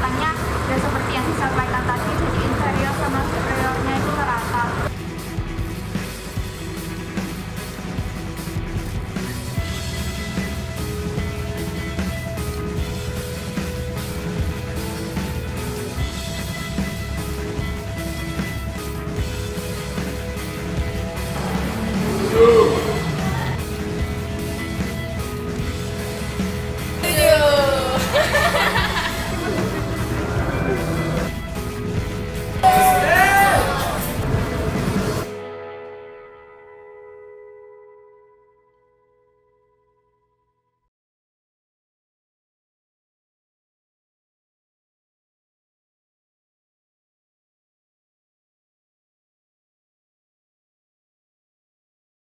kegiatannya dan seperti yang disampaikan tadi.